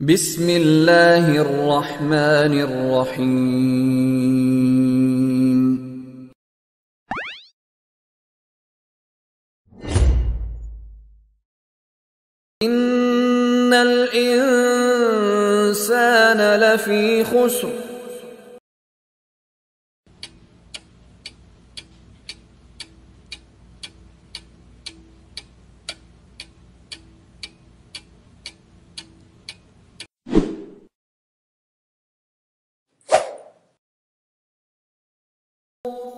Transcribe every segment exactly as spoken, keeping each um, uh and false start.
بسم الله الرحمن الرحيم. إن الإنسان لفي خسر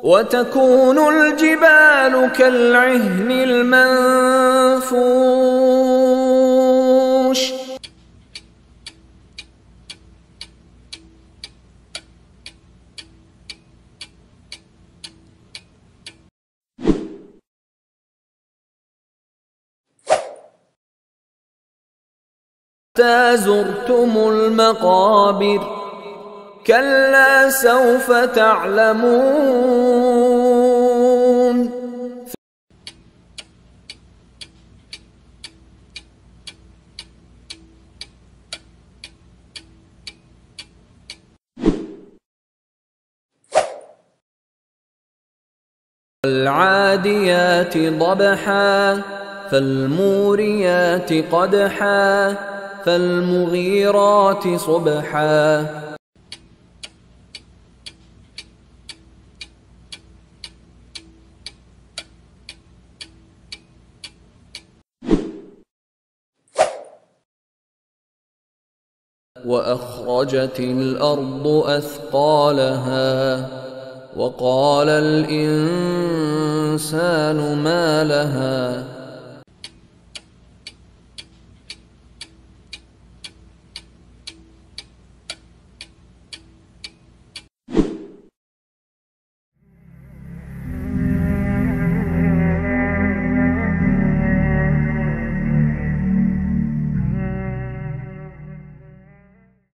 وتكون الجبال كالعهن المنفوش حتى زرتم المقابر كلا سوف تعلمون فالعاديات ضبحا فالموريات قدحا فالمغيرات صبحا وأخرجت الأرض أثقالها وقال الإنسان ما لها